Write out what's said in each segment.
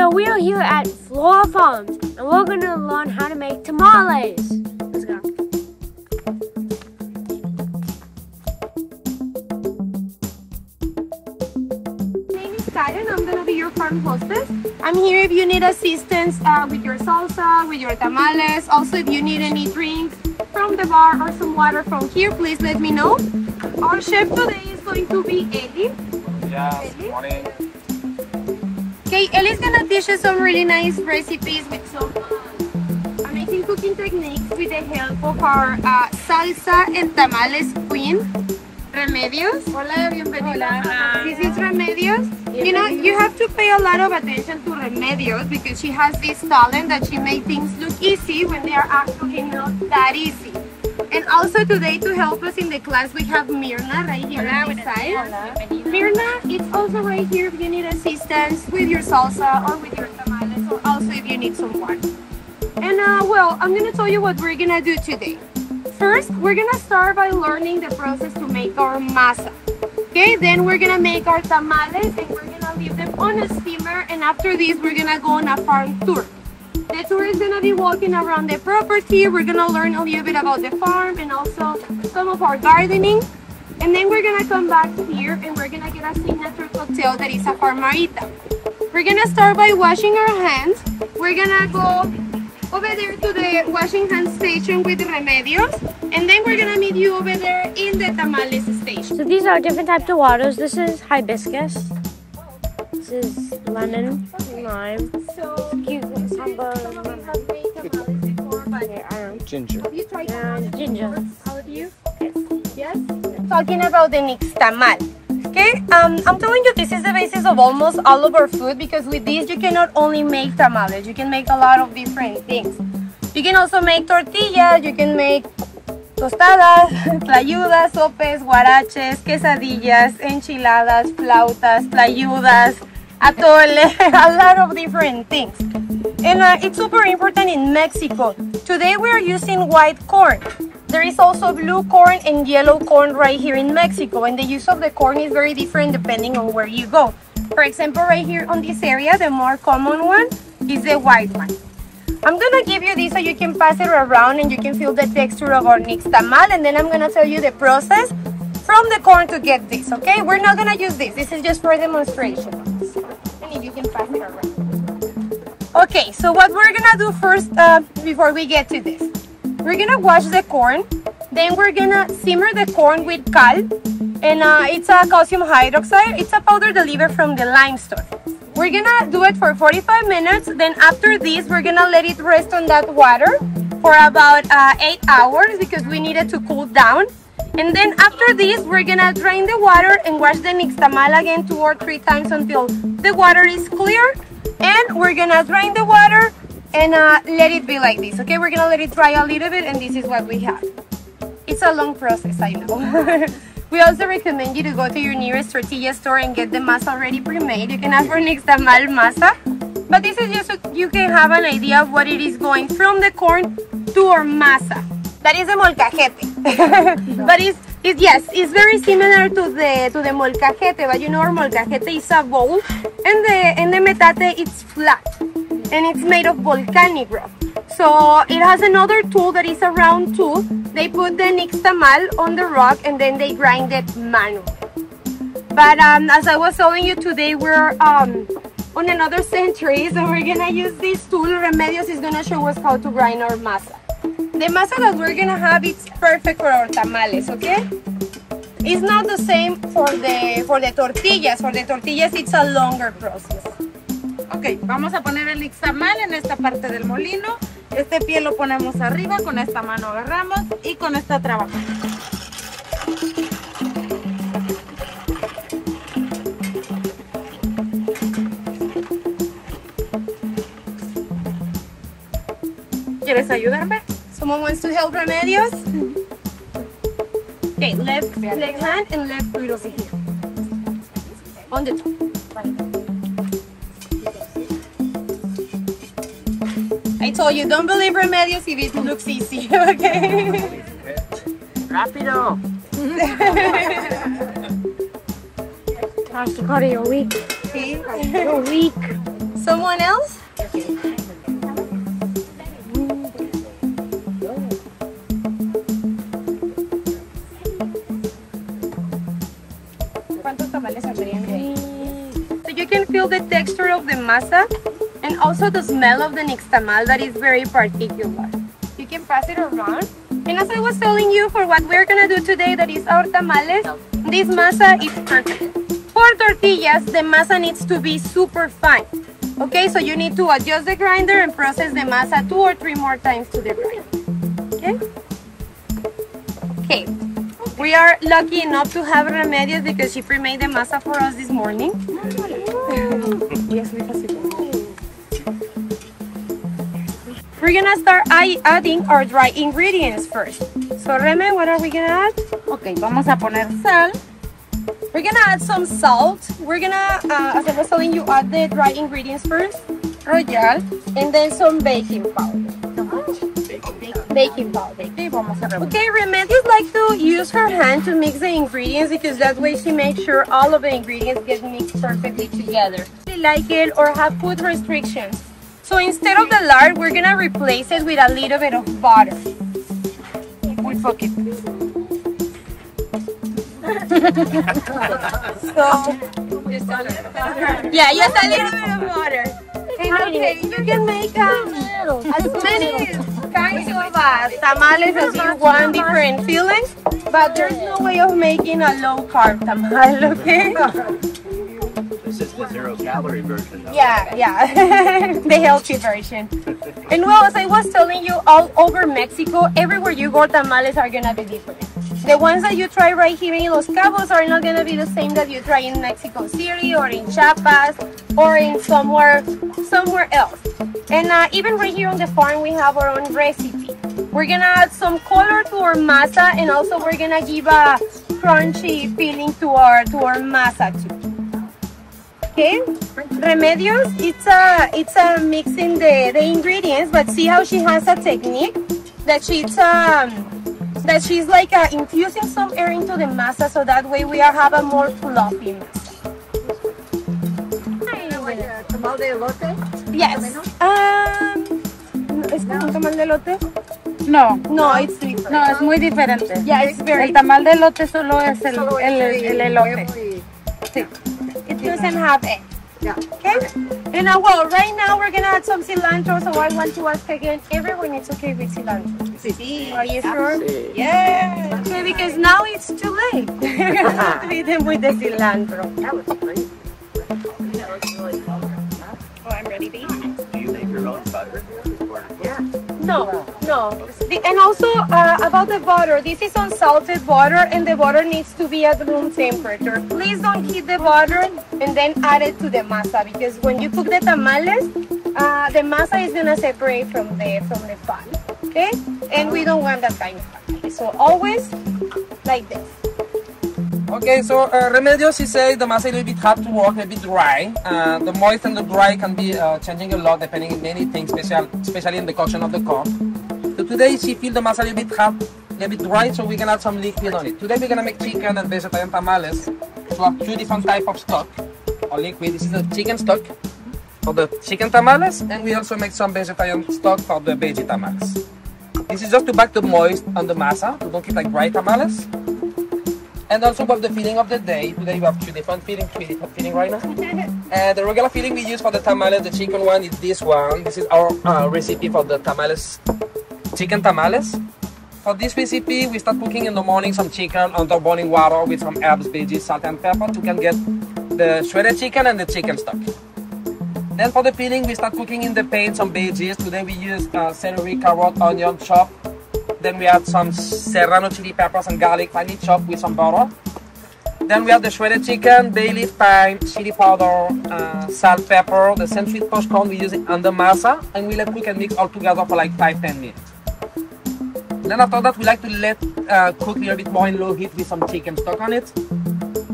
So we are here at Flora Farms, and we're going to learn how to make tamales. Let's go. My name is Karen. I'm going to be your farm hostess. I'm here if you need assistance with your salsa, with your tamales. Also, if you need any drinks from the bar or some water from here, please let me know. Our chef today is going to be Eddie. Yeah, good morning. Okay, Ellie's gonna teach us some really nice recipes with some amazing cooking techniques with the help of our salsa and tamales queen, Remedios. Hola, bienvenida. Hola. This is Remedios. Bienvenido. You know, you have to pay a lot of attention to Remedios because she has this talent that she makes things look easy when they are actually not that easy. And also today to help us in the class we have Mirna right here on the side. Hola. Mirna, it's also right here if you need assistance with your salsa or with your tamales or also if you need some water. And well, I'm going to tell you what we're going to do today. First, we're going to start by learning the process to make our masa. Okay, then we're going to make our tamales and we're going to leave them on a steamer, and after this we're going to go on a farm tour. The tour is going to be walking around the property. We're going to learn a little bit about the farm and also some of our gardening. And then we're going to come back here and we're going to get a signature cocktail that is a farmarita. We're going to start by washing our hands. We're going to go over there to the washing hands station with the Remedios. And then we're going to meet you over there in the tamales station. So these are different types of waters. This is hibiscus. This is lemon, lime. So ginger. Have you tried ginger? All of you? Yes. Yes? Talking about the nixtamal. Okay? I'm telling you, this is the basis of almost all of our food because with this you cannot only make tamales. You can make a lot of different things. You can also make tortillas. You can make tostadas, tlayudas, sopes, guaraches, quesadillas, enchiladas, flautas, tlayudas, atole, a lot of different things. And it's super important in Mexico. Today we are using white corn. There is also blue corn and yellow corn right here in Mexico, and the use of the corn is very different depending on where you go. For example, right here on this area, the more common one is the white one. I'm gonna give you this so you can pass it around and you can feel the texture of our nixtamal, and then I'm gonna tell you the process from the corn to get this, okay? We're not gonna use this. This is just for demonstration. And if you can pass it around. Okay, so what we're gonna do first, before we get to this, we're gonna wash the corn, then we're gonna simmer the corn with cal, and it's a calcium hydroxide. It's a powder delivered from the limestone. We're gonna do it for 45 minutes, then after this, we're gonna let it rest on that water for about 8 hours because we need it to cool down. And then after this, we're gonna drain the water and wash the nixtamal again 2 or 3 times until the water is clear. And we're gonna drain the water and let it be like this, okay? We're gonna let it dry a little bit, and this is what we have. It's a long process, I know. We also recommend you to go to your nearest tortilla store and get the masa already pre-made. You can ask for nixtamal masa, but this is just so you can have an idea of what it is going from the corn to our masa. That is the molcajete. But it's very similar to the molcajete, but you know our molcajete is a bowl, and the metate it's flat, and it's made of volcanic rock. So it has another tool that is a round tool. They put the nixtamal on the rock and then they grind it manually. But as I was telling you, today we're on another century, so we're gonna use this tool. Remedios is gonna show us how to grind our masa. The masa that we're gonna have, it's perfect for our tamales, okay? It's not the same for the tortillas. For the tortillas, it's a longer process. Ok, vamos a poner el nixtamal en esta parte del molino. Este pie lo ponemos arriba, con esta mano agarramos y con esta trabajamos. ¿Quieres ayudarme? Someone wants to help Remedios? Okay, left hand and left foot over here. On the top. I told you, don't believe Remedios if it looks easy, okay? Rápido! Gosh, you're weak. You're weak. Someone else? So you can feel the texture of the masa and also the smell of the nixtamal that is very particular. You can pass it around. And as I was telling you, for what we're gonna do today, that is our tamales, this masa is perfect. For tortillas, the masa needs to be super fine. Okay, so you need to adjust the grinder and process the masa 2 or 3 more times to the grinder. Okay. We are lucky enough to have Remedios because she pre-made the masa for us this morning. Yes, we We're gonna start adding our dry ingredients first. So Reme, what are we gonna add? Okay, vamos a poner sal. We're gonna add some salt. We're gonna, as I was telling you, add the dry ingredients first, royal, and then some baking powder. Baking powder. Okay, Remedios like to use her hand to mix the ingredients because that way she makes sure all of the ingredients get mixed perfectly together. She like it or have food restrictions. So instead of the lard, we're gonna replace it with a little bit of butter. We'll cook it. Just a little bit of butter. Okay, you can make as many kinds of tamales as you want, different fillings, but there's no way of making a low-carb tamal, okay? This is the zero-calorie version. Yeah, the healthy version. And well, as I was telling you, all over Mexico, everywhere you go, tamales are gonna be different. The ones that you try right here in Los Cabos are not gonna be the same that you try in Mexico City or in Chiapas or in somewhere else. And even right here on the farm, we have our own recipe. We're gonna add some color to our masa, and also we're gonna give a crunchy feeling to our masa too. Okay, Remedios, it's a mixing the ingredients, but see how she has a technique that she's like infusing some air into the masa, so that way we have a more fluffy masa. Tamal de elote? Yes. ¿Es como un tamal de elote? No, it's different. No, es muy diferente. Yeah, it's very. El tamal de elote solo es el elote. Sí. Doesn't have egg. Yeah. Okay? And well, right now we're gonna add some cilantro, so I want to ask again, everyone is okay with cilantro? Sí. Are you sure? Sí. Yeah. Okay, because now it's too late. We're gonna have to eat them with the cilantro. That was great. That looks really well. Oh, I'm ready to eat. Do you make your own butter? Yeah. No. And also about the butter, this is unsalted butter, and the butter needs to be at room temperature. Please don't heat the butter and then add it to the masa, because when you cook the tamales, the masa is gonna separate from the pan. Okay, and we don't want that kind of pan. So always like this. Okay, so Remedios, she said the masa is a little bit hard to work, a bit dry. The moist and the dry can be changing a lot depending on many things, especially in the coction of the corn. So today she feels the masa a little bit hard, a little bit dry, so we can add some liquid on it. Today we're gonna make chicken and vegetarian tamales. So have 2 different types of stock or liquid. This is the chicken stock for the chicken tamales, and we also make some vegetarian stock for the veggie tamales. This is just to back the moist on the masa, to don't keep like dry tamales. And also about the filling of the day. Today we have 2 different fillings, 3 different filling right now. The regular filling we use for the tamales, the chicken one, is this one. This is our recipe for the tamales, chicken tamales. For this recipe, we start cooking in the morning some chicken under boiling water with some herbs, veggies, salt and pepper. You can get the shredded chicken and the chicken stock. Then for the filling, we start cooking in the pan some veggies. Today we use celery, carrot, onion, chopped. Then we add some serrano chili peppers and garlic, finely chopped with some butter. Then we add the shredded chicken, bay leaf, thyme, chili powder, salt, pepper, the same sweet posh corn we use on the masa, and we let cook and mix all together for like 5-10 minutes. Then after that, we like to let cook a little bit more in low heat with some chicken stock on it,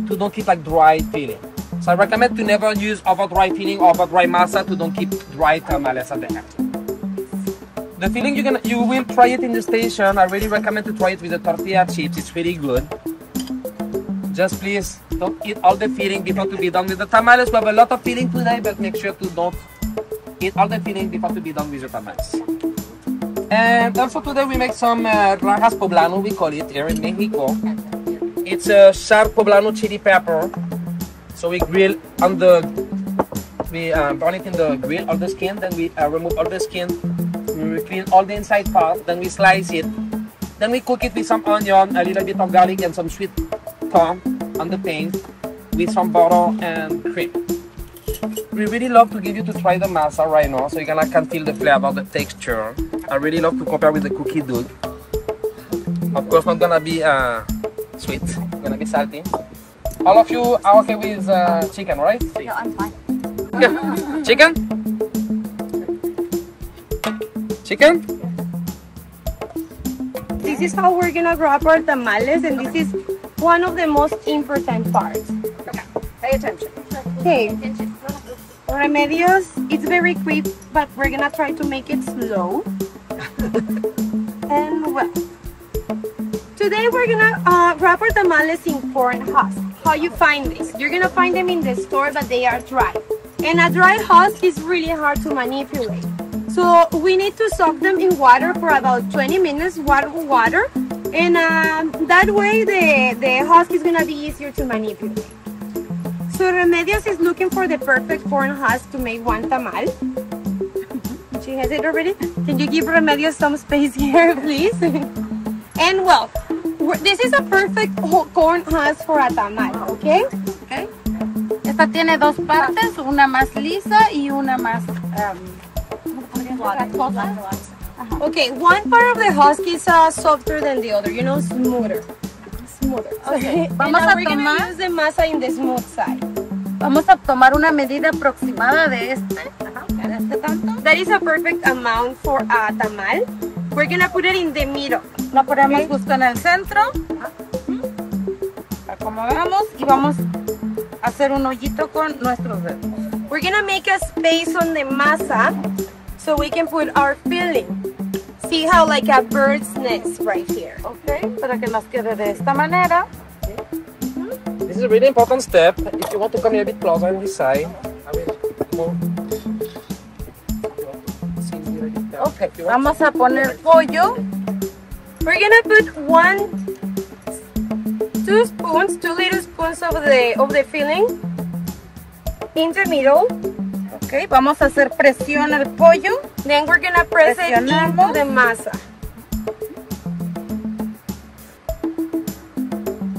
to don't keep like dry filling. So I recommend to never use over dry filling or over dry masa, to don't keep dry tamales at the end. The filling you will try it in the station. I really recommend to try it with the tortilla chips. It's really good. Just please don't eat all the filling before to be done with the tamales. We have a lot of filling today, but make sure to don't all the filling that has to be done with your tamales. And also today we make some rajas poblano, we call it here in Mexico. It's a sharp poblano chili pepper. So we grill on the, we burn it in the grill, all the skin, then we remove all the skin, we clean all the inside part, then we slice it. Then we cook it with some onion, a little bit of garlic and some sweet corn on the pan with some butter and cream. We really love to give you to try the masa right now so you can feel the flavor, the texture. I really love to compare with the cookie dough. Of course not gonna be sweet, gonna be salty. All of you are okay with chicken, right? No, I'm fine. Okay. Chicken? Chicken? This is how we're gonna wrap our tamales, and this is one of the most important parts. Okay, pay attention. Okay. Remedios, it's very quick, but we're gonna try to make it slow. And well, today we're gonna wrap our tamales in corn husk. How you find this? You're gonna find them in the store, but they are dry. And a dry husk is really hard to manipulate. So we need to soak them in water for about 20 minutes, warm water, and that way the husk is gonna be easier to manipulate. So Remedios is looking for the perfect corn husk to make one tamal. She has it already. Can you give Remedios some space here, please? And well, this is a perfect corn husk for a tamal, okay? Okay. Esta tiene dos partes, una más lisa y una más okay, one part of the husk is softer than the other, you know, smoother. Okay. Vamos a tomar the masa in the smooth side. Vamos a tomar una medida aproximada de este. De este tanto. That is a perfect amount for a tamal. We're gonna put it in the middle. Lo ponemos justo en el centro. Como vemos, y vamos a hacer un hoyito con nuestros dedos. We're gonna make a space on the masa so we can put our filling. See how like a bird's nest right here. Okay, para que nos quede de esta manera. This is a really important step. If you want to come here a bit closer on this side, I will go. Okay, vamos a poner pollo. We're gonna put 2 little spoons of the filling in the middle. Okay, vamos a hacer presión al pollo. Then we're gonna press it into the masa.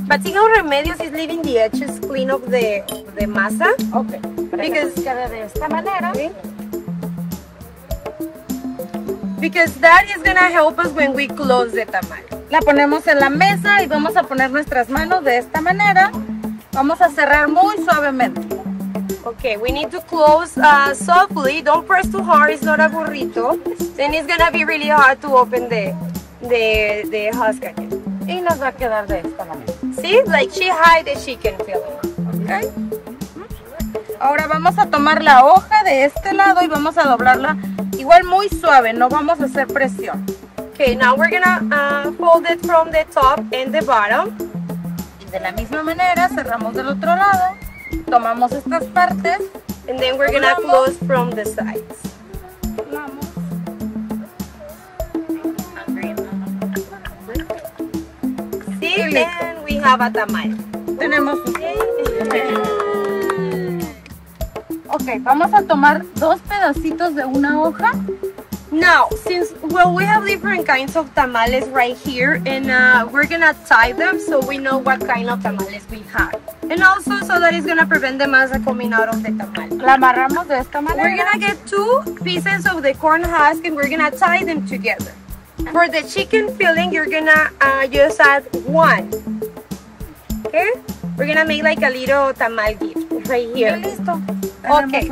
But see how Remedios is leaving the edges clean of the masa. Okay. Because de esta manera. Okay. Because that is gonna help us when we close the tamal. La ponemos en la mesa y vamos a poner nuestras manos de esta manera. Vamos a cerrar muy suavemente. Okay, we need to close softly. Don't press too hard, it's not a burrito. Then it's gonna be really hard to open the husk again. Y nos va a quedar de esta manera. See, like she hide the chicken filling. Okay. Ahora vamos a tomar la hoja de este lado y vamos a doblarla igual muy suave, no vamos a hacer presión. Okay, now we're gonna fold it from the top and the bottom. Y de la misma manera cerramos del otro lado. Tomamos estas partes. And then we're gonna close from the sides. See, and we have a tamal. Tenemos okay, vamos a tomar dos pedacitos de una hoja. Now, since, well, we have different kinds of tamales right here, and we're gonna tie them so we know what kind of tamales we have. And also, so that it's gonna prevent the masa coming out of the tamal. La amarramos de esta manera. We're gonna get 2 pieces of the corn husk and we're gonna tie them together. For the chicken filling, you're gonna just add 1. Okay? We're gonna make like a little tamal gift right here. Listo. Okay.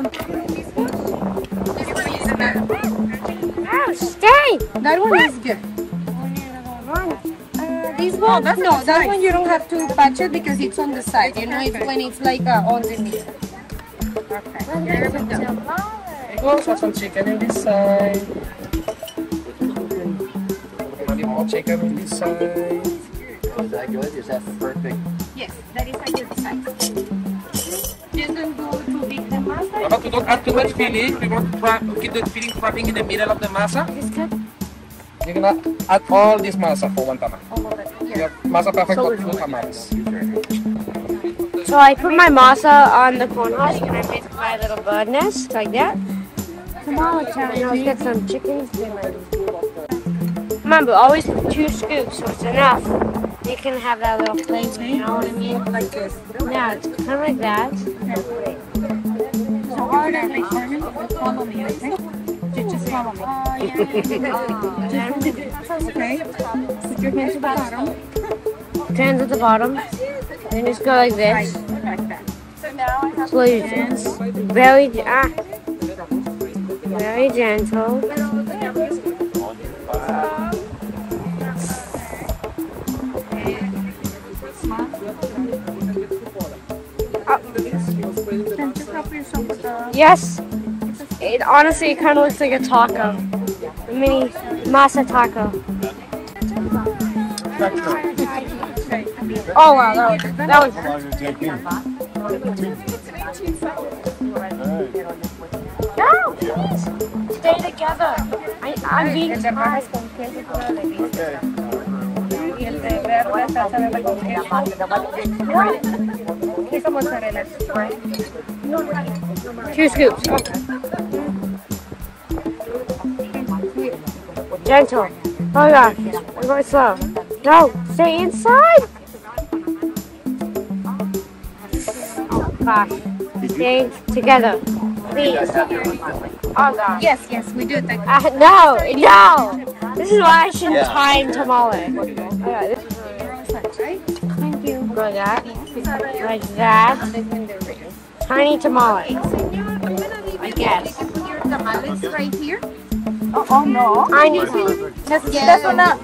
Stay! That one is good. This one? No, that one you don't have to patch it because it's on the side. You know, it's when it's like on the meat. Okay. Here we go. We also have some chicken in this side. More chicken in this side. Oh, is that good? Is that perfect? Yes, that is a good size. Just don't go too big the masa. But we don't add too much filling. We want to keep the filling flapping in the middle of the masa. Is this good? You're going to add all this masa for one tamal. All of it? Yeah. Masa perfect for two tamales. So I put my masa on the corn husk and I make my little bird nest like that. Tamale challenge. I'll get some chickens. Remember, always two scoops, so it's enough. You can have that little plate, you know what I mean? Like this. Yeah, it's kind of like that. So hard and follow me, okay? Just follow me. Okay. Put your hands at the bottom. Hands at the bottom. And just go like this. Like that. So now I have to very gentle. Yes, it honestly kind of looks like a taco, a mini masa taco. Oh wow, that was. No, please stay together. I'm being surprised. Okay. 2 scoops. Gentle. Oh gosh, we're going slow. No, stay inside. Oh gosh, stay together, please. Oh gosh. Yes, yes, we do. Thank you. No. This is why I shouldn't time tamale. Okay, thank you. Like that. Like that. Tiny tamale, I guess. Your tamales right here. Oh no! I need to. That's enough.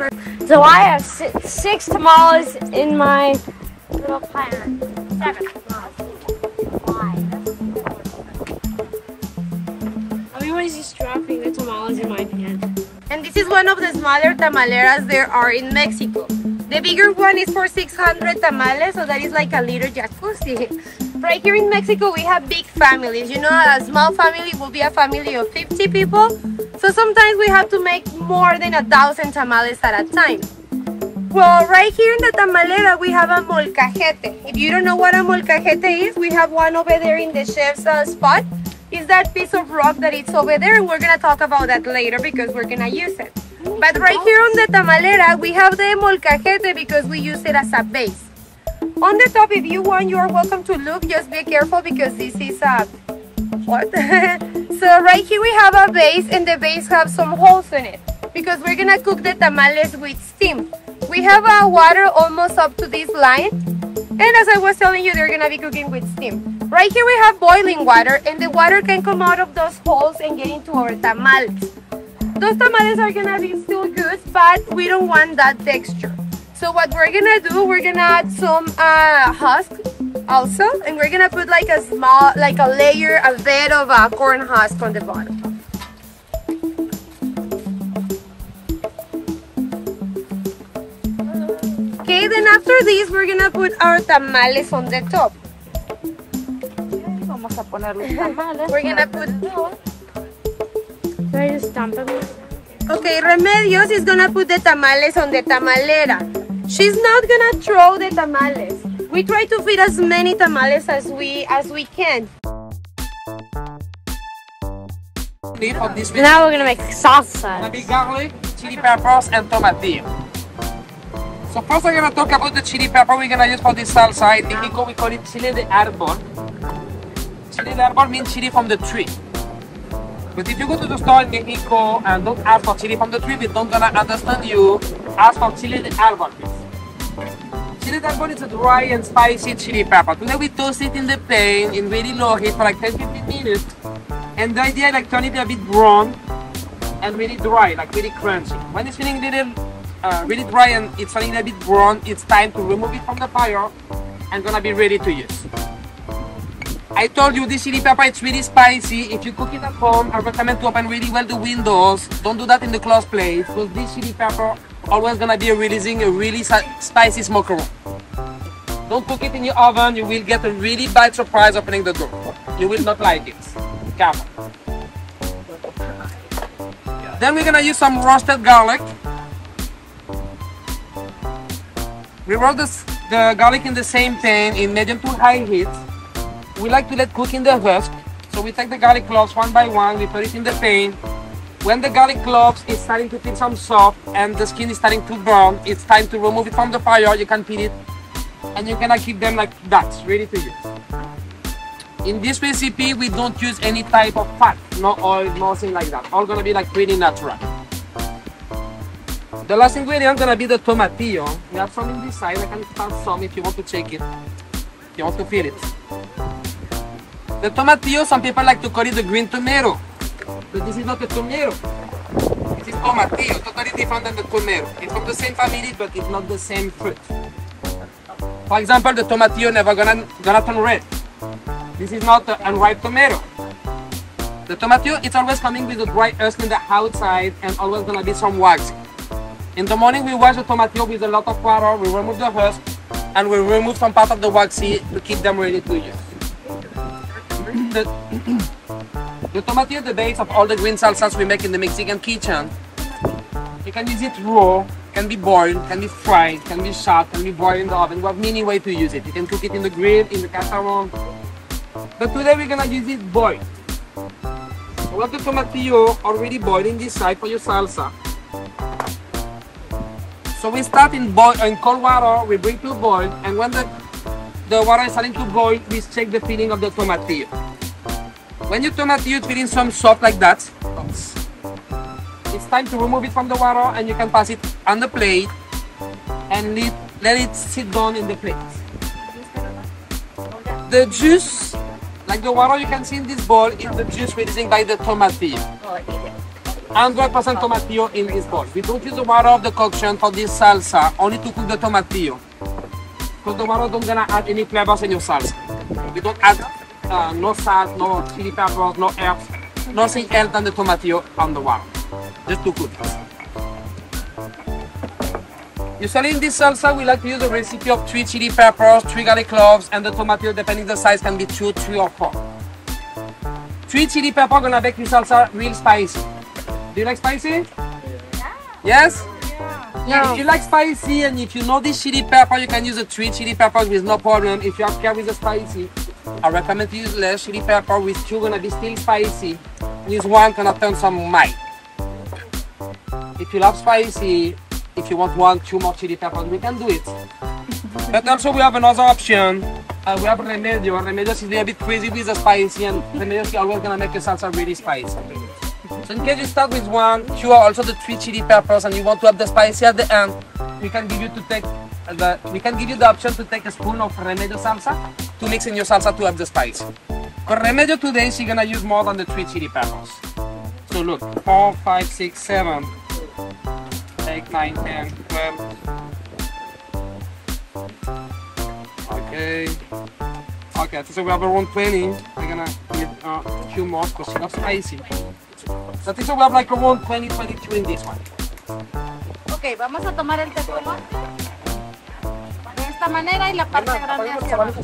So I have 6 tamales in my little plan. 7. Everybody's just dropping the tamales in my pan. And this is one of the smaller tamaleras there are in Mexico. The bigger one is for 600 tamales, so that is like a little jacuzzi. Right here in Mexico, we have big families. You know, a small family will be a family of 50 people. So sometimes we have to make more than 1,000 tamales at a time. Well, right here in the tamalera, we have a molcajete. If you don't know what a molcajete is, we have one over there in the chef's spot. It's that piece of rock that it's over there, and we're going to talk about that later because we're going to use it. But right here on the tamalera, we have the molcajete because we use it as a base. On the top, if you want, you are welcome to look. Just be careful because this is a... What? So right here we have a base, and the base has some holes in it because we're going to cook the tamales with steam. We have our water almost up to this line, and as I was telling you, they're going to be cooking with steam. Right here we have boiling water, and the water can come out of those holes and get into our tamales. Those tamales are going to be still good, but we don't want that texture. So what we're gonna do, we're gonna add some husk also, and we're gonna put like a small, like a layer, a bed of corn husk on the bottom. Okay, then after this, we're gonna put our tamales on the top. We're gonna put... Should I just stamp them? Okay, Remedios is gonna put the tamales on the tamalera. She's not gonna throw the tamales. We try to feed as many tamales as we can. Now we're gonna make salsa. Big garlic, chili peppers, and tomatillo. So first we're gonna talk about the chili pepper we're gonna use for this salsa. In Mexico we call it chile de árbol. Chile de árbol means chili from the tree. But if you go to the store in Mexico and don't ask for chili from the tree, we don't gonna understand you. Ask for chili de árbol. Chili de árbol is a dry and spicy chili pepper. Today we toast it in the pan in very low heat for like 10-15 minutes. And the idea is like turn it a bit brown and really dry, like really crunchy. When it's feeling little, really dry and it's feeling a bit brown, it's time to remove it from the fire and gonna be ready to use. I told you this chili pepper is really spicy. If you cook it at home, I recommend to open really well the windows. Don't do that in the closed plate because this chili pepper always gonna be releasing a really spicy smoke aroma. Don't cook it in your oven. You will get a really bad surprise opening the door. You will not like it. cama. Then we're gonna use some roasted garlic. We roast the garlic in the same pan in medium to high heat. We like to let cook in the husk. So we take the garlic cloves one by one, we put it in the pan. When the garlic cloves is starting to feel some soft and the skin is starting to burn, it's time to remove it from the fire. You can peel it and you can keep them like that, ready to use. In this recipe, we don't use any type of fat, no oil, nothing like that. All gonna be like pretty natural. The last ingredient gonna be the tomatillo. We have some in this side. I can start some if you want to check it, if you want to feel it. The tomatillo, some people like to call it the green tomato, but this is not a tomato. It is tomatillo, totally different than the tomato. It's from the same family, but it's not the same fruit. For example, the tomatillo never gonna turn red. This is not an unripe tomato. The tomatillo, it's always coming with a dry husk in the outside and always gonna be some wax. In the morning, we wash the tomatillo with a lot of water, we remove the husk, and we remove some part of the waxy to keep them ready to use. The tomatillo is the base of all the green salsas we make in the Mexican kitchen. You can use it raw, can be boiled, can be fried, can be shot, can be boiled in the oven. We have many ways to use it. You can cook it in the grill, in the casserole. But today we're gonna use it boiled. So we have the tomatillo already boiled in this side for your salsa. So we start in cold water, we bring to boil, and when the water is starting to boil, we check the feeling of the tomatillo. When your tomatillo is feeling some soft like that, it's time to remove it from the water and you can pass it on the plate and let it sit down in the plate. The juice, like the water you can see in this bowl, is the juice releasing by the tomatillo. 100% tomatillo in this bowl. We don't use the water of the coction for this salsa, only to cook the tomatillo. Because the water don't gonna add any flavors in your salsa. We don't add no salt, no chili peppers, no herbs, nothing else than the tomatillo on the water. Just to cook it. Usually in this salsa, we like to use a recipe of 3 chili peppers, 3 garlic cloves, and the tomatillo, depending the size, can be 2, 3, or 4. 3 chili peppers gonna make your salsa real spicy. Do you like spicy? Yeah. Yes? Yeah. Yeah. If you like spicy and if you know this chili pepper, you can use the 3 chili peppers with no problem. If you are care with the spicy, I recommend to use less chili pepper with 2 gonna be still spicy. Use 1 gonna turn some mild. If you love spicy, if you want 1, 2 more chili peppers, we can do it. But also we have another option. We have Remedios. Remedios is a bit crazy with the spicy and Remedios is always gonna make your salsa really spicy. So in case you start with 1, 2 are also the 3 chili peppers and you want to have the spicy at the end, we can give you the option to take a spoon of Remedio salsa to mix in your salsa to have the spice. For Remedio today, she's gonna use more than the 3 chili peppers. So look, 4, 5, 6, 7, 8, 9, 10, 12. Okay, so we have around 20. We're gonna give a few more because she loves spicy. So I think so we have like around 20, 22 in this one. Okay, vamos a tomar el tecolote de esta manera y la parte grande hacia abajo.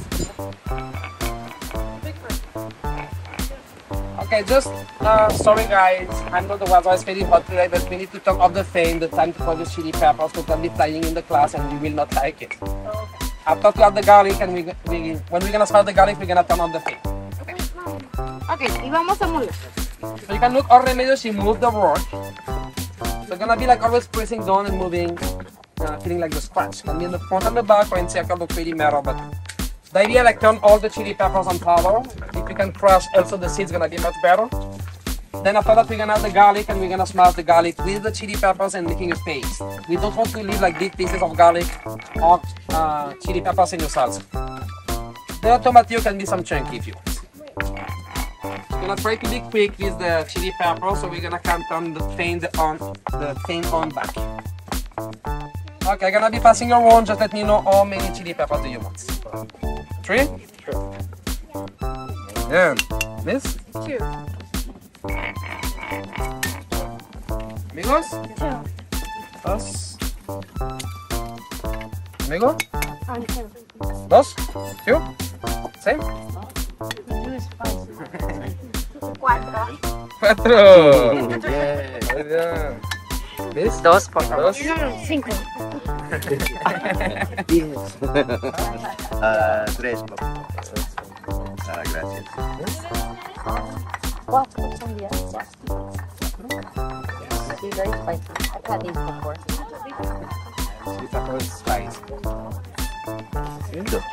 Okay, just sorry guys, I know the weather is very hot today, but we need to talk of the fame, the time to produce chili peppers, we can be flying in the class and we will not like it. Okay. After we add the garlic and when we're gonna start the garlic, we're gonna turn on the flame. Okay. Okay, y vamos a moler. So you can look all Remedios, she moved the work. So it's gonna be like always pressing down and moving, feeling like the scratch. It can be in the front and the back or in circle, look pretty metal, but the idea like turn all the chili peppers on powder. If you can crush also the seeds, gonna be much better. Then after that we're gonna add the garlic and we're gonna smash the garlic with the chili peppers and making a paste. We don't want to leave like big pieces of garlic or chili peppers in your salsa. The tomatillo can be some chunky if you want. We're gonna try to be quick with the chili pepper, so we're gonna count on the thing on back. Okay, I'm gonna be passing around, just let me know how many chili peppers do you want. 3? Sure. Then, this? 2. Amigos? 2. Dos. Amigo? 2. 2? Same? 2 is 5. 4. 4. Muy bien. ¿Ves? 2 por 2. 5. 10. 3 por 2. Gracias. 4 son 10. It's very spicy. I've had these before. It's always spicy. Good.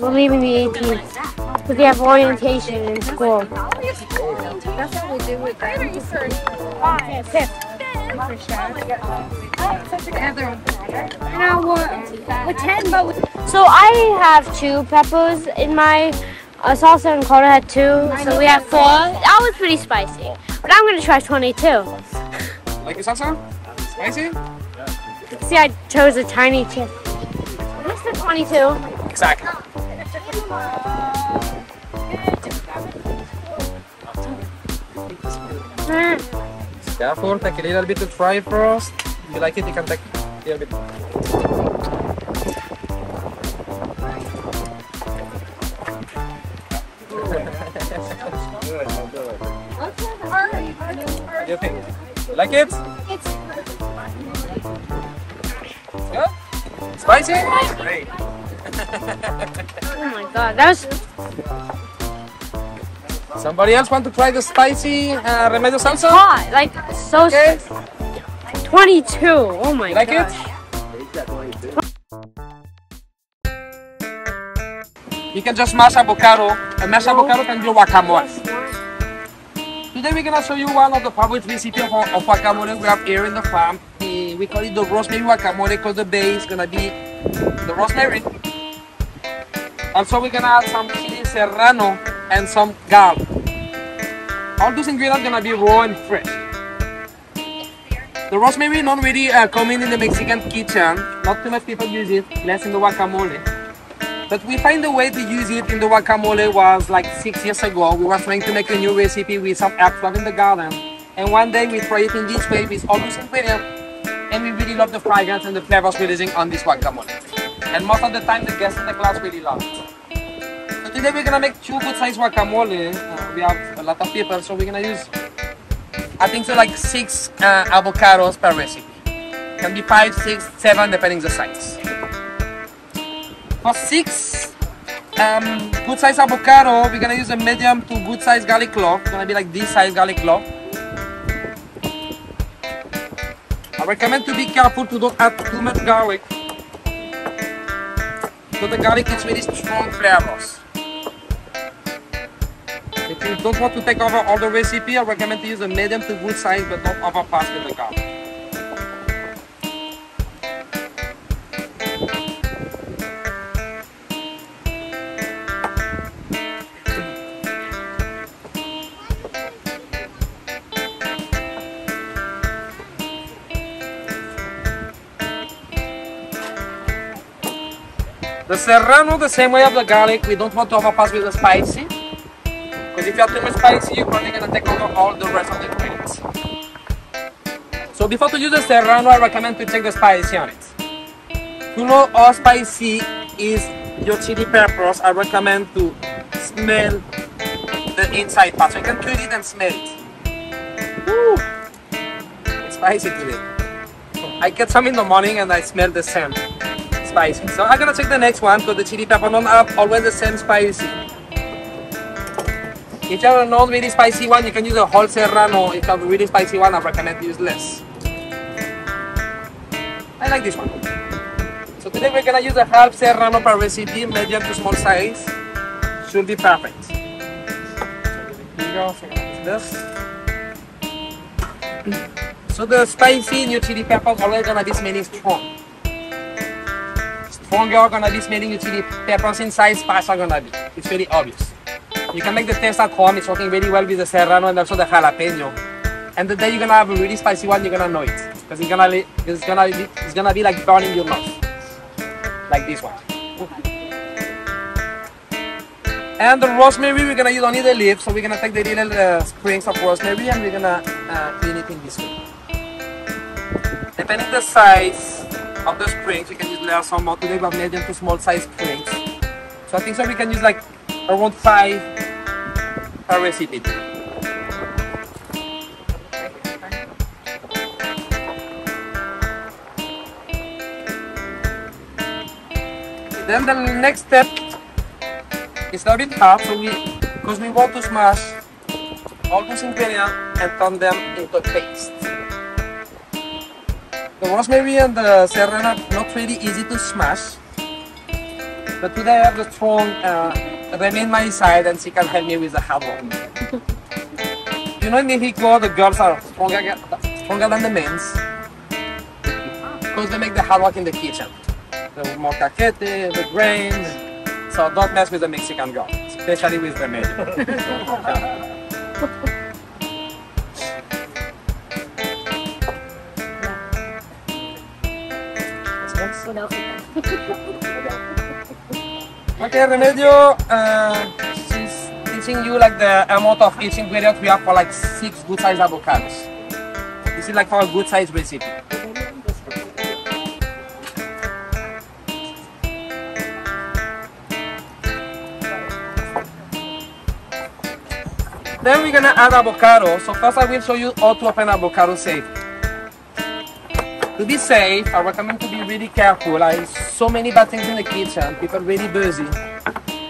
We're leaving the 18th because we have orientation in school. That's what we do with that. For sure. So I have 2 peppers in my salsa, and Carla had 2, so we have 4. That was pretty spicy, but I'm going to try 22. Like your salsa? Spicy? See, I chose a tiny chip. What's the 22? Exactly. Therefore, take a little bit to try first. If you like it, you can take a little bit. What do you think? You like it? It's good. Spicy? Great. Oh my god, that was... Somebody else want to try the spicy Remedios salsa? Hot, like so. Okay. 22. Oh my god. Like it? You can just mash avocado. And mash avocado can do guacamole. Today we're gonna show you one of the favorite recipes of guacamole we have here in the farm. We call it the rosemary guacamole because the base is gonna be the rosemary. Also, we're gonna add some chili serrano and some cal. All those ingredients are gonna be raw and fresh. The rosemary is not really common in the Mexican kitchen. Not too much people use it, less in the guacamole. But we find a way to use it in the guacamole was like 6 years ago. We were trying to make a new recipe with some herbs from in the garden. And one day we tried it in this way with all those ingredients. And we really love the fragrance and the flavors releasing on this guacamole. And most of the time the guests in the class really love it. Today we're gonna make 2 good size guacamole. We have a lot of people, so we're gonna use, I think so, like 6 avocados per recipe. Can be 5, 6, 7, depending the size. For 6 good size avocado, we're gonna use a medium to good size garlic clove. It's gonna be like this size garlic clove. I recommend to be careful to don't add too much garlic, because the garlic is really strong flavors. If you don't want to take over all the recipe, I recommend to use a medium to good size, but not overpass with the garlic. The serrano, the same way of the garlic, we don't want to overpass with the spicy. Because if you have too much spicy, you're probably going to take over all the rest of the ingredients. So before to use the serrano, I recommend to check the spicy on it. To know how spicy is your chili peppers, I recommend to smell the inside part. So you can peel it and smell it. Woo! It's spicy today. I get some in the morning and I smell the same spicy. So I'm going to check the next one because the chili pepper don't have always the same spicy. If you have a not really spicy one, you can use a whole serrano. If you have a really spicy one, I recommend to use less. I like this one. So today we're gonna use a half serrano per recipe, medium to small size. Should be perfect. So here we go. So this. So the spicy new chili peppers already gonna be smelling strong. Stronger gonna be smelling your chili peppers inside, spicy gonna be. It's very obvious. You can make the taste at home. It's working really well with the serrano and also the jalapeno. And the day you're gonna have a really spicy one, you're gonna know it because it's gonna be like burning your mouth, like this one. And the rosemary we're gonna use only the leaves, so we're gonna take the little sprigs of rosemary and we're gonna clean it in this way. Depending the size, of the springs. We can use there are some more today, but medium to small size springs. So I think so we can use like around 5 per recipe. Then the next step is a bit hard, so because we want to smash all those ingredients and turn them into a paste. The rosemary and the serrano are not really easy to smash, but today I have the strong Remy in my side and she can help me with the hard one. You know, in Mexico the girls are stronger than the men's because they make the hard work in the kitchen. The molcajete, the grains, so don't mess with the Mexican girl, especially with Remedios. Okay, Remedios, she's teaching you like the amount of each ingredient we have for like 6 good sized avocados. This is like for a good sized recipe. Then we're gonna add avocado. So first I will show you how to open avocado safe. To be safe, I recommend to be really careful. Like so many bad things in the kitchen, people really busy,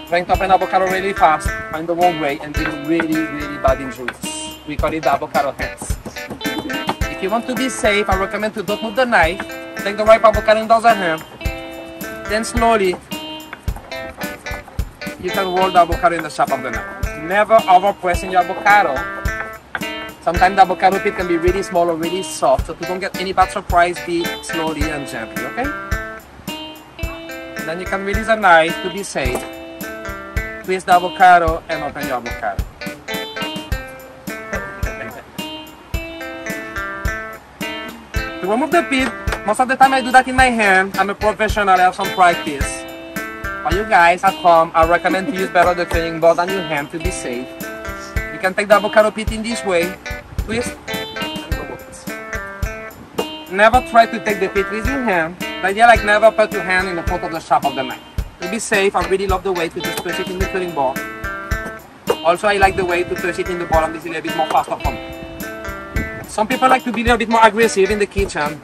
trying to open avocado really fast, find the wrong way and do really, really bad injuries. We call it the avocado hands. If you want to be safe, I recommend to don't move the knife, take the ripe avocado in the other hand, then slowly you can roll the avocado in the shape of the knife. Never over pressing your avocado. Sometimes the avocado pit can be really small or really soft, so if you don't get any bad surprise, be slowly and gently, okay? And then you can release a knife to be safe. Twist the avocado and open your avocado. To remove the pit, most of the time I do that in my hand. I'm a professional, I have some practice. For you guys at home, I recommend to use better the cleaning board than your hand to be safe. You can take the avocado pit in this way, twist and go with it. Never try to take the pit with your hand. The idea like never put your hand in the front of the shape of the knife. To be safe, I really love the way to just twist it in the cleaning board. Also, I like the way to twist it in the bottom. This is a bit more faster for me. Some people like to be a little bit more aggressive in the kitchen.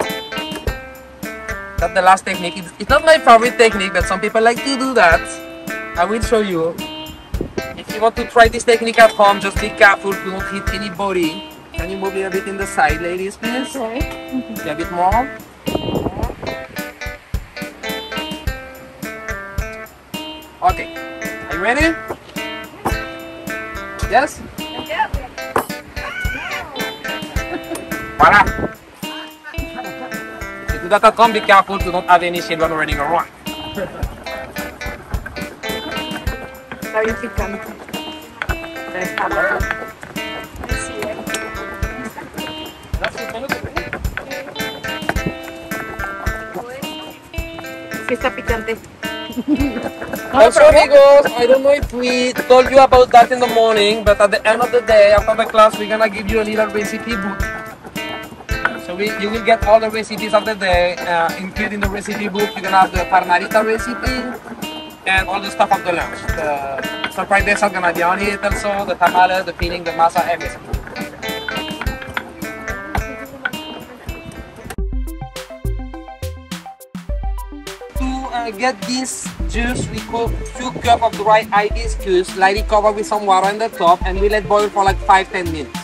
That's the last technique. It's not my favorite technique, but some people like to do that. I will show you. If you want to try this technique at home, just be careful to not hit anybody. Can you move a little bit in the side, ladies, please? Okay. A bit more. Okay. Are you ready? Yes? Yes. Voila. That at home, be careful to not have any children running around. Also, amigos, I don't know if we told you about that in the morning, but at the end of the day, after the class, we're gonna give you a little recipe book. You will get all the recipes of the day, including the recipe book. You're gonna have the farmarita recipe and all the stuff of the lunch. The surprise dishes are gonna be on it also, the tamales, the filling, the masa, everything. To get this juice, we cook 2 cups of dried hibiscus, lightly covered with some water on the top, and we let boil for like 5-10 minutes.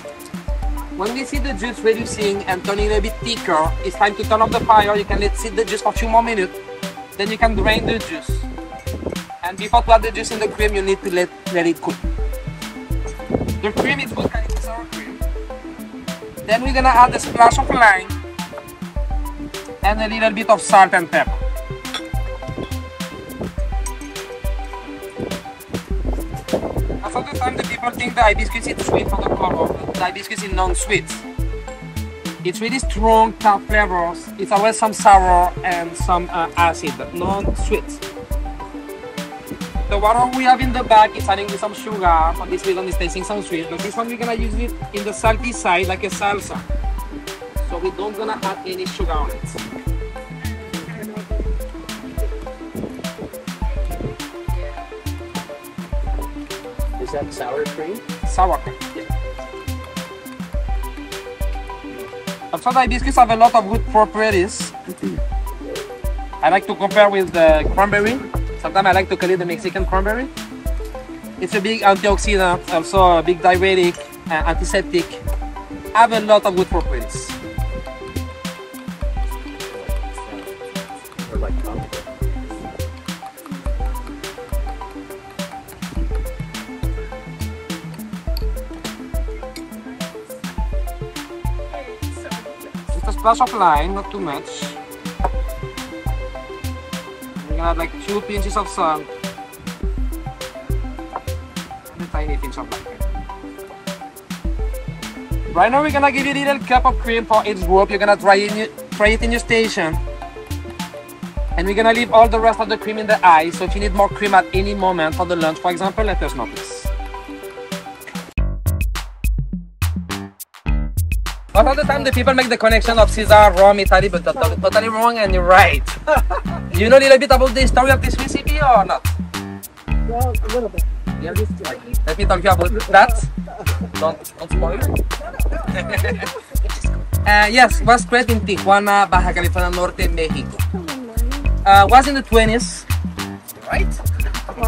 When we see the juice reducing and turning a bit thicker, it's time to turn off the fire. You can let sit the juice for a few more minutes. Then you can drain the juice. And before to add the juice in the cream, you need to let it cook. The cream is good, it's sour cream. Then we're gonna add a splash of lime and a little bit of salt and pepper. Most of the time the people think the hibiscus is sweet for the color, but the hibiscus is non-sweet. It's really strong, tough flavors. It's always some sour and some acid, but non-sweet. The water we have in the bag is adding with some sugar, for this reason it's tasting some sweet, but this one we're gonna use it in the salty side like a salsa. So we don't gonna add any sugar on it. that sour cream? Sour cream. Yeah. Also, the hibiscus have a lot of good properties. I like to compare with the cranberry. Sometimes I like to call it the Mexican cranberry. It's a big antioxidant, also a big diuretic, antiseptic. Have a lot of good properties. Splash of lime, not too much. We're gonna add like 2 pinches of salt and a tiny pinch of lime. Right now we're gonna give you a little cup of cream for each group. You're gonna try it in your station, and we're gonna leave all the rest of the cream in the ice. So if you need more cream at any moment for the lunch, for example, let us know, please. A lot of the time the people make the connection of Caesar, Rome, Italy, but totally wrong and you're right. Do you know a little bit about the history of this recipe or not? Well, a little bit. Yeah. Let me talk you about that. Don't spoil it. Yes, was created in Tijuana, Baja California Norte, Mexico. Was in the 20s, right?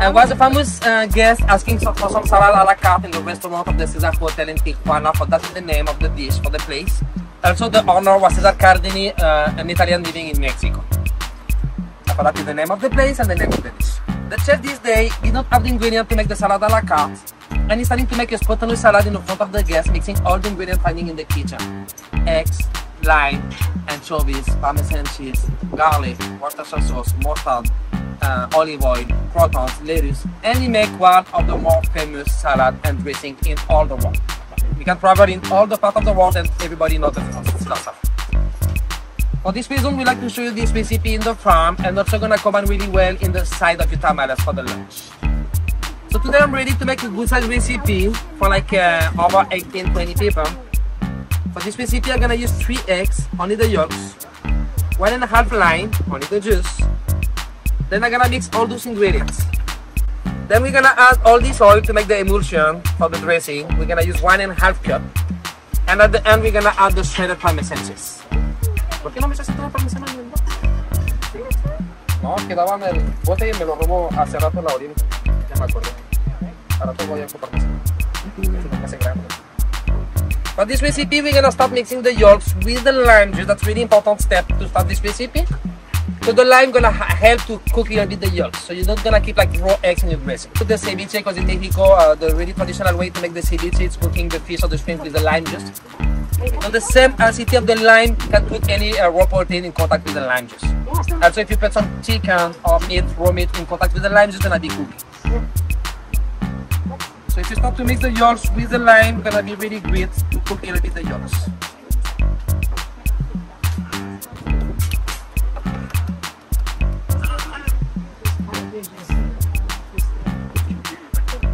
And was a famous guest asking for some salad a la carte in the restaurant of the Caesar Hotel in Tijuana, for that's the name of the dish for the place. Also the owner was Cesar Cardini, an Italian living in Mexico. So that is the name of the place and the name of the dish. The chef this day did not have the ingredient to make the salad a la carte, and he started to make a spontaneous salad in front of the guests, mixing all the ingredients finding in the kitchen. Eggs, lime, anchovies, parmesan cheese, garlic, Worcestershire sauce, mustard, olive oil, croutons, lettuce, and you make one of the more famous salad and dressing in all the world. You can travel in all the parts of the world and everybody knows the salsa. For this reason, we like to show you this recipe in the farm, and also gonna combine really well in the side of your tamales for the lunch. So today I'm ready to make a good size recipe for like over 18-20 people. For this recipe, I'm gonna use 3 eggs, only the yolks, 1½ lime, only the juice. Then I'm gonna mix all those ingredients. Then we're gonna add all this oil to make the emulsion for the dressing. We're gonna use 1½ cup. And at the end, we're gonna add the shredded parmesan cheese. ¿Por qué no me estás haciendo la parmesana? No, quedaba en el bote y me lo robó hace rato la orina. Ya me acordé. Ahora todo voy a ocupar parmesana. For this recipe, we're gonna start mixing the yolks with the lime juice. That's a really important step to start this recipe. So the lime gonna help to cook a little bit the yolks, so you're not gonna keep like raw eggs in your dressing. Put the ceviche, because in Mexico, the really traditional way to make the ceviche is cooking the fish or the shrimp with the lime juice. So the same acidity of the lime can put any raw protein in contact with the lime juice. Also, if you put some chicken or meat, raw meat in contact with the lime juice, it's gonna be cooking. So if you start to mix the yolks with the lime, it's gonna be really great to cook a little bit the yolks.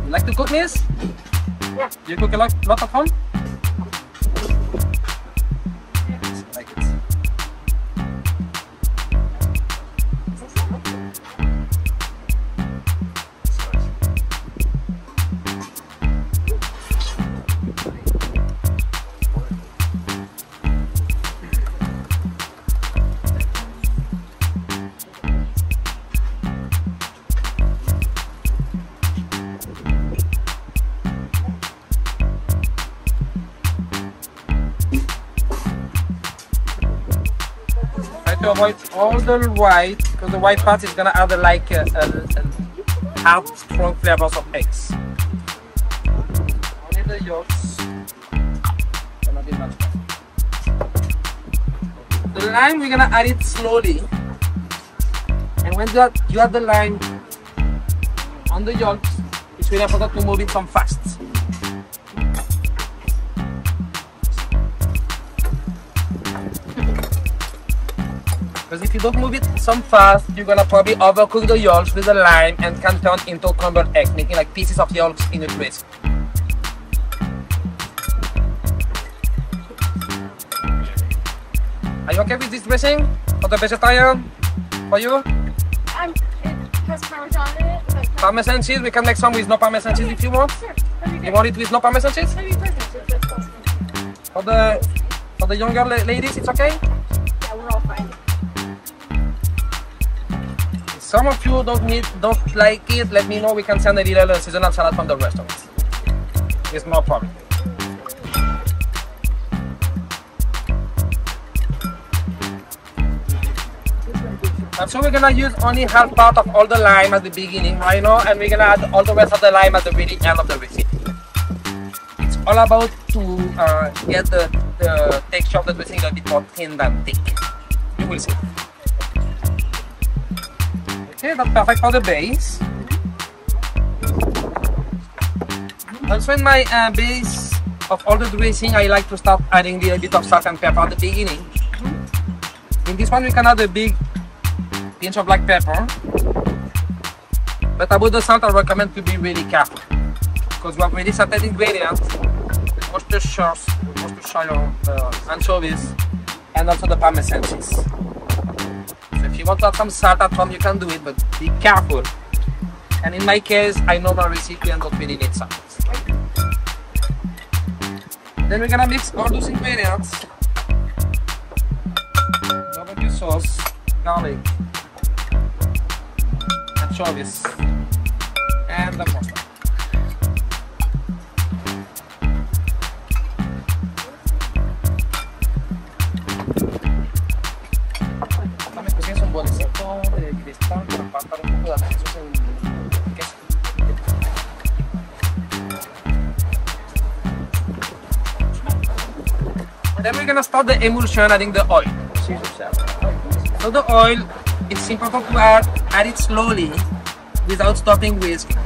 Like to cook this? Yeah. You cook a lot at home? Yes, I like it. To avoid all the white, because the white part is gonna add like a hard, strong flavors of eggs. Only the yolks. Gonna be much better. The lime, we're gonna add it slowly, and when you add the lime on the yolks, it's really important to move it some fast. Because if you don't move it some fast, you're gonna probably overcook the yolks with the lime and can turn into crumbled eggs, making like pieces of yolks in the dressing. Are you okay with this dressing? For the vegetarian? For you? has Parmesan in it. Parmesan cheese, we can make some with no Parmesan cheese if you want. Sure. You want it with no Parmesan cheese? That'd be perfect, if possible. For the younger ladies, it's okay? Yeah, we're all fine. If some of you don't like it, let me know. We can send a little seasonal salad from the restaurant. It's no problem. And so we're gonna use only half part of all the lime at the beginning right now, and we're gonna add all the rest of the lime at the really end of the recipe. It's all about to get the texture of the dressing a bit more thin than thick. You will see. Okay, that's perfect for the base. Also in my base of all the dressing, I like to start adding a little bit of salt and pepper at the beginning. In this one we can add a big pinch of black pepper, but about the salt I recommend to be really careful because we have really certain ingredients, Worcestershire, anchovies and also the Parmesan cheese. So if you want to add some salt at home you can do it, but be careful. And in my case I know my recipe and don't really need salt. Then we're gonna mix all those ingredients. Barbecue sauce, garlic, anchovies, and the mustard. También cocines un bolsito de cristal para apartar un poco de atención en queso. Then we're gonna start the emulsion adding the oil. So the oil, it's important to add it slowly without stopping whisking.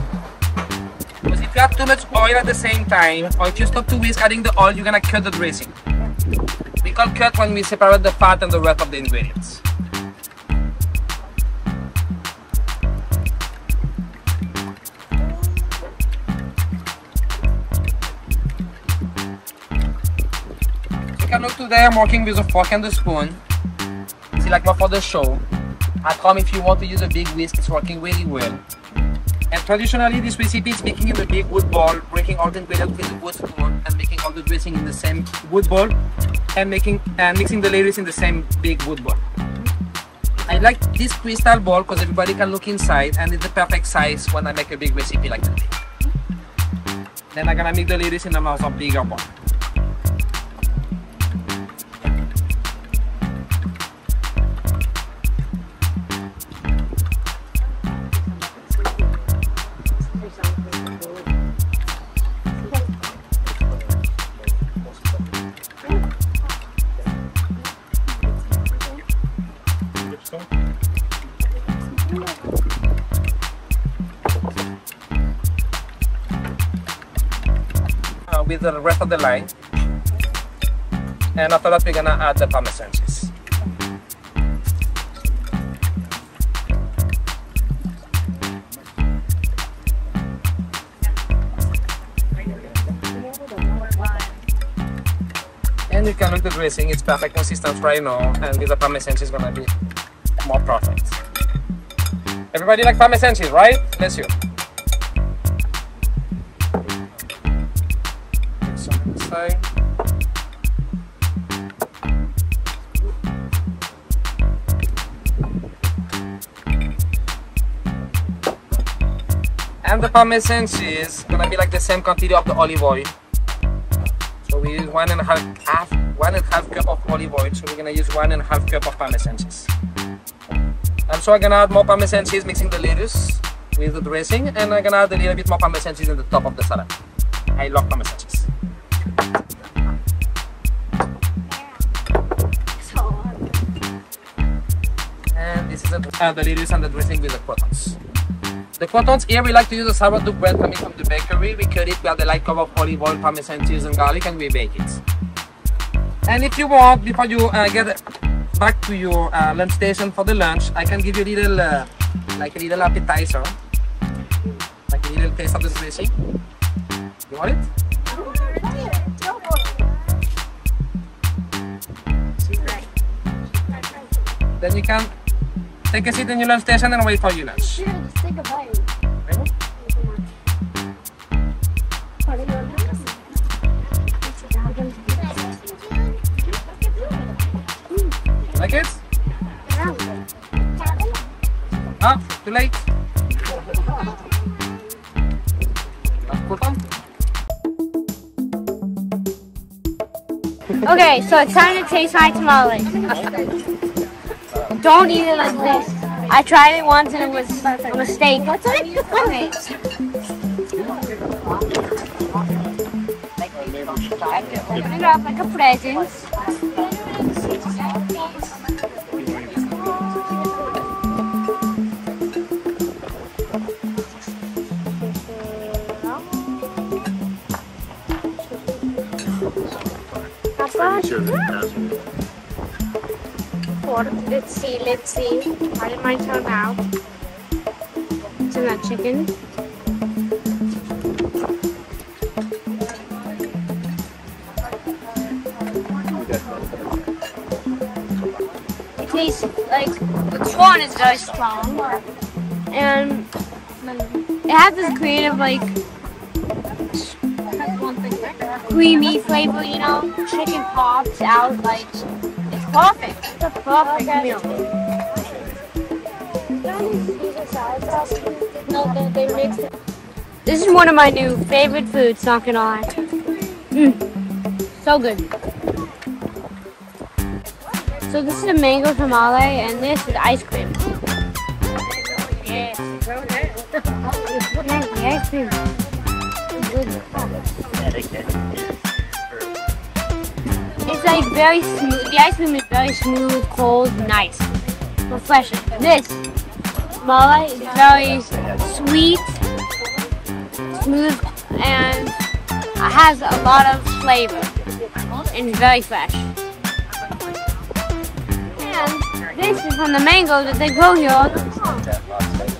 Because if you add too much oil at the same time, or if you stop to whisk adding the oil, you're gonna cut the dressing. We call cut when we separate the fat and the rest of the ingredients. You can look today I'm working with a fork and a spoon. See, like for the show. At home, if you want to use a big whisk, it's working really well. And traditionally, this recipe is making in a big wood bowl, breaking all the ingredients with a wood spoon, and making all the dressing in the same wood bowl, and mixing the layers in the same big wood bowl. I like this crystal bowl because everybody can look inside, and it's the perfect size when I make a big recipe like that. Then I'm gonna make the layers in a much bigger bowl. With the rest of the line, and after that we're gonna add the Parmesan cheese. And you can look the dressing; it's perfect consistency right now, and with the Parmesan cheese, gonna be more perfect. Everybody like Parmesan cheese, right? Bless you. Side. And the Parmesan cheese is gonna be like the same quantity of the olive oil. So we use one and a half cup of olive oil. So we're gonna use 1.5 cup of Parmesan cheese. And so I'm gonna add more Parmesan cheese, mixing the lettuce with the dressing, and I'm gonna add a little bit more Parmesan cheese in the top of the salad. I love Parmesan cheese. And this is the lettuce and the dressing with the croutons. The croutons here we like to use the sourdough bread coming from the bakery. We cut it with a light cover of olive oil, Parmesan cheese and garlic, and we bake it. And if you want, before you get back to your lunch station for the lunch, I can give you a little, like a little appetizer, like a little taste of the dressing. You want it? Then you can Take a seat in your lunch station and wait for your lunch. Yeah, just take a bite. Really? Like it? Ah, too late. Okay, so it's time to taste my tamale. Don't eat it like this. I tried it once and it was a mistake. What's it? Okay. I can open it up like a present. Let's see. How did mine turn out? It's in that chicken. It tastes like the corn is very strong, and it has this creative like creamy flavor, you know. Chicken pops out like it's perfect. It's a perfect meal. This is one of my new favorite foods, not gonna lie. So good. So this is a mango tamale and this is ice cream. Yes. The ice cream. It's like very smooth. The ice cream is very smooth, cold, nice, refreshing. This tamale is very sweet, smooth, and has a lot of flavor and very fresh. And this is from the mango that they grow here.